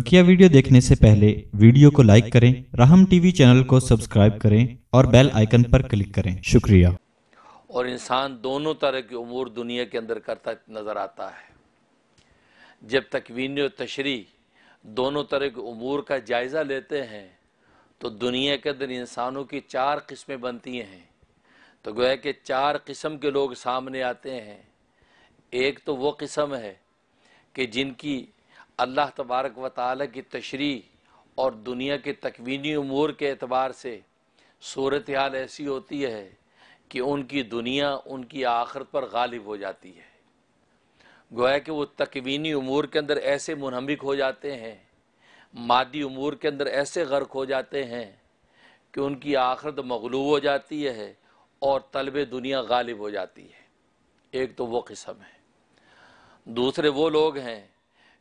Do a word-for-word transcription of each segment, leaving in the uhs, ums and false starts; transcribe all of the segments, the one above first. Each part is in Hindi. बकिया वीडियो देखने से पहले वीडियो को लाइक करें, राहम टीवी चैनल को सब्सक्राइब करें और बेल आइकन पर क्लिक करें। शुक्रिया। और इंसान दोनों तरह के उमूर दुनिया के अंदर करता नज़र आता है। जब तकवीन और तशरी दोनों तरह के उमूर का जायज़ा लेते हैं तो दुनिया के अंदर इंसानों की चार किस्में बनती हैं। तो गोया कि चार किस्म के लोग सामने आते हैं। एक तो वो किस्म है कि जिनकी अल्लाह तबारक व तआला की तशरीह और दुनिया के तकवीनी उमूर के एतबार से सूरत हाल ऐसी होती है कि उनकी दुनिया उनकी आखिरत पर गालिब हो जाती है। गोया कि वो तकवीनी उमूर के अंदर ऐसे मुनहमिक हो जाते हैं, मादी उमूर के अंदर ऐसे गर्क हो जाते हैं कि उनकी आखिरत मग़लूब हो जाती है और तलब दुनिया गालिब हो जाती है। एक तो वो किस्म है। दूसरे वो लोग हैं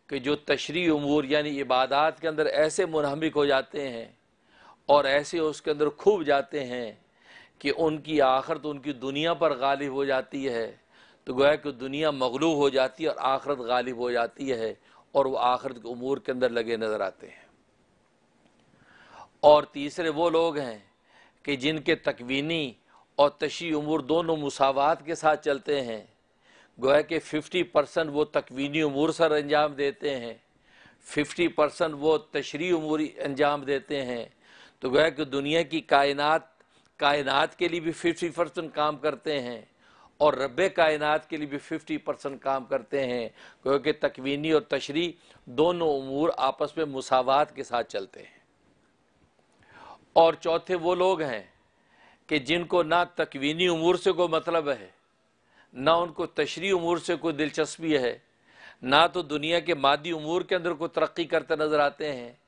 कि जो तशरीह उमूर यानी इबादात के अंदर ऐसे मुनहमिक हो जाते हैं और ऐसे उसके अंदर खूब जाते हैं कि उनकी आखिरत उनकी दुनिया पर गालिब हो जाती है। तो गोया कि दुनिया मग़लूब हो जाती है और आखिरत गालिब हो जाती है और वह आखिरत के उमूर के अंदर लगे नज़र आते हैं। और तीसरे वो लोग हैं कि जिनके तकवीनी और तशरीह उमूर दोनों मुसावात के साथ चलते हैं। गोया कि फिफ्टी परसेंट वो तकवीनी उमूर सर अंजाम देते हैं, फिफ्टी परसेंट वो तशरीह उमूर अंजाम देते हैं। तो गोया कि दुनिया की कायनात कायनात के लिए भी फिफ्टी परसेंट काम करते हैं और रब्बे कायनात के लिए भी फिफ्टी परसेंट काम करते हैं। गोया कि तकवीनी और तशरीह दोनों उमूर आपस में मुसावात के साथ चलते हैं। और चौथे वो लोग हैं कि जिनको ना तकवीनी उमूर से कोई मतलब है, ना उनको तशरीह उमूर से कोई दिलचस्पी है, ना तो दुनिया के मादी उमूर के अंदर कोई तरक्की करते नज़र आते हैं,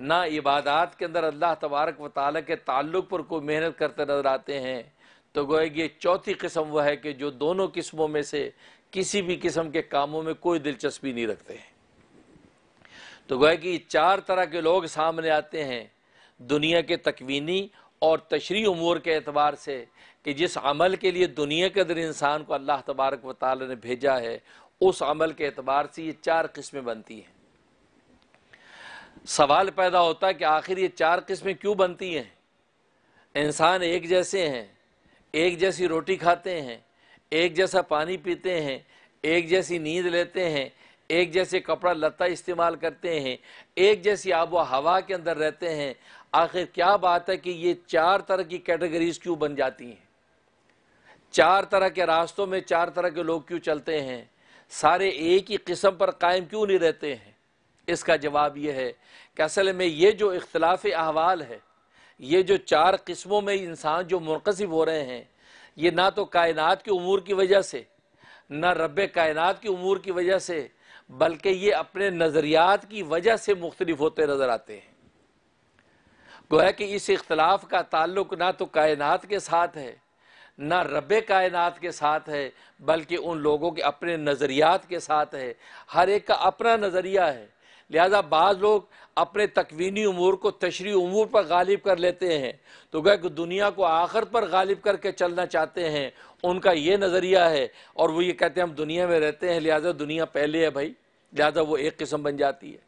ना इबादात के अंदर अल्लाह तबारक व तआला के ताल्लुक़ पर कोई मेहनत करते नज़र आते हैं। तो गोया कि ये चौथी किस्म वह है कि जो दोनों किस्मों में से किसी भी किस्म के कामों में कोई दिलचस्पी नहीं रखते हैं। तो गोया कि चार तरह के लोग सामने आते हैं दुनिया के तकवीनी और तशरीह उमूर के एतबार से कि जिस अमल के लिए दुनिया के अंदर इंसान को अल्लाह तबारक व तआला ने भेजा है, उस अमल के एतबार से ये चार किस्में बनती हैं। सवाल पैदा होता है कि आखिर ये चार किस्में क्यों बनती हैं? इंसान एक जैसे हैं, एक जैसी रोटी खाते हैं, एक जैसा पानी पीते हैं, एक जैसी नींद लेते हैं, एक जैसे कपड़ा लत्ता इस्तेमाल करते हैं, एक जैसी आबो हवा के अंदर रहते हैं। आखिर क्या बात है कि ये चार तरह की कैटेगरीज क्यों बन जाती हैं? चार तरह के रास्तों में चार तरह के लोग क्यों चलते हैं? सारे एक ही किस्म पर कायम क्यों नहीं रहते हैं? इसका जवाब ये है कि असल में ये जो इख्तिलाफ अहवाल है, ये जो चार किस्मों में इंसान जो मुनक़सिम हो रहे हैं, ये ना तो कायनात के उमूर की वजह से, ना रब्बे कायनात के उमूर की वजह से, बल्कि ये अपने नज़रियात की वजह से मुख्तलिफ होते नज़र आते हैं। गोया कि इस इख्तलाफ का ताल्लुक ना तो कायनात के साथ है, ना रब्बे कायनात के साथ है, बल्कि उन लोगों के अपने नज़रियात के साथ है। हर एक का अपना नज़रिया है। लिहाजा बाज़ लोग अपने तकवीनी उमूर को तशरीह उमूर पर गालिब कर लेते हैं। तो गोया कि दुनिया को आखिरत पर गालिब करके चलना चाहते हैं, उनका ये नज़रिया है। और वो ये कहते हैं हम दुनिया में रहते हैं, लिहाजा दुनिया पहले है भाई, लिहाजा वो एक किस्म बन जाती है।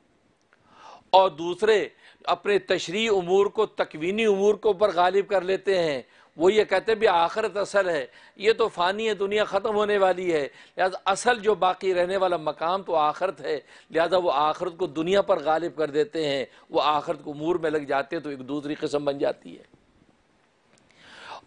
और दूसरे अपने तशरीह उमूर को तकवीनी उमूर के ऊपर गालिब कर लेते हैं। वो ये कहते हैं भी आखिरत असल है, ये तो फ़ानी है, दुनिया ख़त्म होने वाली है, लिहाजा असल जो बाकी रहने वाला मकाम तो आखिरत है। लिहाजा वो आखिरत को दुनिया पर गालिब कर देते हैं, वो आखिरत को उमूर में लग जाते हैं। तो एक दूसरी किस्म बन जाती है।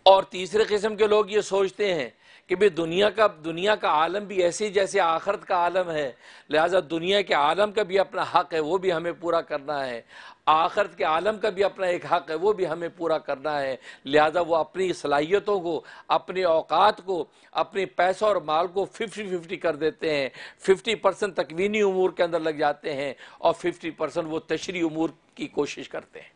और तीसरे किस्म के लोग ये सोचते हैं कि भाई दुनिया का दुनिया का आलम भी ऐसे जैसे आखिरत का आलम है, लिहाजा दुनिया के आलम का भी अपना हक़ है, वो भी हमें पूरा करना है। आखिरत के आलम का भी अपना एक हक़ है, वो भी हमें पूरा करना है। लिहाजा वो अपनी सलाहियतों को, अपने औकात को, अपने पैसों और माल को फिफ्टी फिफ्टी कर देते हैं। फिफ्टी परसेंट तकवीनी उमूर के अंदर लग जाते हैं और फिफ्टी परसेंट वो तशरीह उमूर की कोशिश करते हैं।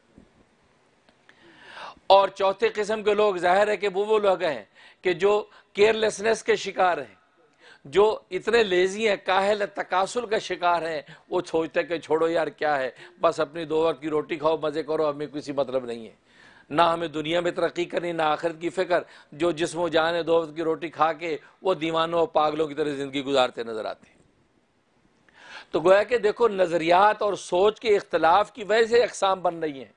और चौथे किस्म के लोग जाहिर है कि वो वो लोग हैं कि जो केयरलेसनेस के शिकार हैं, जो इतने लेजी हैं, काहल तकासुल का शिकार हैं। वो सोचते हैं कि छोड़ो यार क्या है, बस अपनी दो वक्त की रोटी खाओ, मज़े करो, हमें किसी मतलब नहीं है, ना हमें दुनिया में तरक्की करनी, ना आखिरत की फ़िक्र। जो जिस्मो जान है, दो वक्त की रोटी खा के वो दीवानों और पागलों की तरह ज़िंदगी गुजारते नज़र आते हैं। तो गोया कि देखो नज़रियात और सोच के इख्तलाफ की वजह से अकसाम बन रही हैं।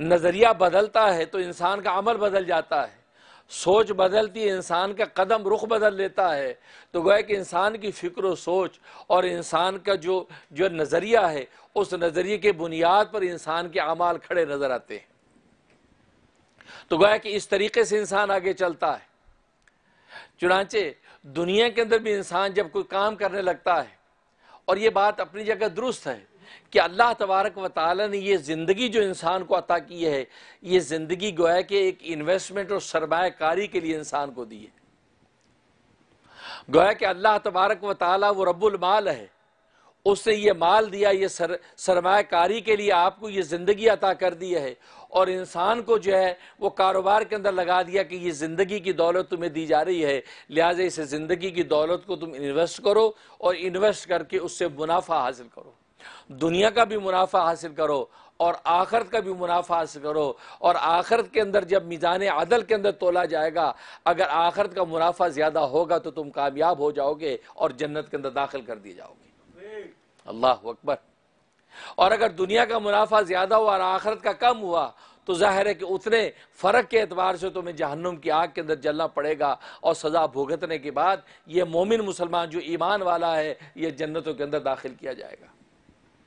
नज़रिया बदलता है तो इंसान का अमल बदल जाता है, सोच बदलती है, इंसान का कदम रुख बदल लेता है। तो गोया कि इंसान की फ़िक्र व सोच और इंसान का जो जो नज़रिया है, उस नज़रिए के बुनियाद पर इंसान के अमाल खड़े नज़र आते हैं। तो गोया कि इस तरीके से इंसान आगे चलता है। चुनांचे दुनिया के अंदर भी इंसान जब कोई काम करने लगता है, और ये बात अपनी जगह दुरुस्त है कि अल्लाह तबारक व ताला ने ये ज़िंदगी जो इंसान को अता की है, ये ज़िंदगी गोया कि एक इन्वेस्टमेंट और सरमायाकारी के लिए इंसान को दी है। गोया कि अल्लाह तबारक व ताला वो रब्बुल माल है, उससे ये माल दिया, ये सर सरमायाकारी के लिए आपको ये ज़िंदगी अता कर दी है, और इंसान को जो है वो कारोबार के अंदर लगा दिया कि ये ज़िंदगी की दौलत तुम्हें दी जा रही है, लिहाजा इस ज़िंदगी की दौलत को तुम इन्वेस्ट करो और इन्वेस्ट करके उससे मुनाफा हासिल करो, दुनिया का भी मुनाफा हासिल करो और आखिरत का भी मुनाफा हासिल करो। और आखिरत के अंदर जब मीज़ान अदल के अंदर तोला जाएगा, अगर आखिरत का मुनाफा ज़्यादा होगा तो तुम कामयाब हो जाओगे और जन्नत के अंदर दाखिल कर दिए जाओगे। अल्लाह अकबर। और अगर दुनिया का मुनाफा ज़्यादा हुआ और आखिरत का कम हुआ तो ज़ाहिर है कि उतने फ़र्क के एतबार से तुम्हें जहन्नुम की आग के अंदर जलना पड़ेगा, और सज़ा भुगतने के बाद ये मोमिन मुसलमान जो ईमान वाला है, ये जन्नतों के अंदर दाखिल किया जाएगा।